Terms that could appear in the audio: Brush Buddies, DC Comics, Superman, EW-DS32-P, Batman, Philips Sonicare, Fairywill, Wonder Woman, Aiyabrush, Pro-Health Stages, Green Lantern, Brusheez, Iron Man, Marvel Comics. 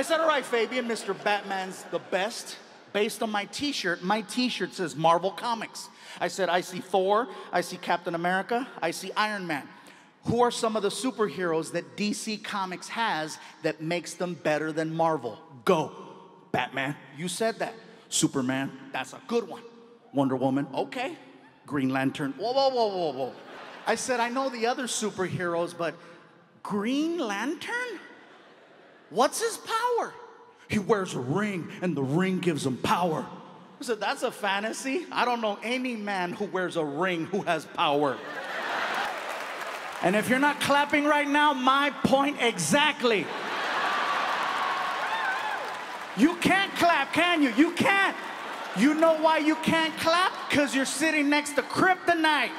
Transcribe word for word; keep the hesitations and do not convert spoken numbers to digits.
I said, all right, Fabian, Mister Batman's the best. Based on my T-shirt, my T-shirt says Marvel Comics. I said, I see Thor, I see Captain America, I see Iron Man. Who are some of the superheroes that D C Comics has that makes them better than Marvel? Go. Batman, you said that. Superman, that's a good one. Wonder Woman, okay. Green Lantern, whoa, whoa, whoa, whoa, whoa. I said, I know the other superheroes, but Green Lantern? What's his power? He wears a ring, and the ring gives him power. I said, that's a fantasy. I don't know any man who wears a ring who has power. And if you're not clapping right now, my point exactly. You can't clap, can you? You can't. You know why you can't clap? Because you're sitting next to kryptonite.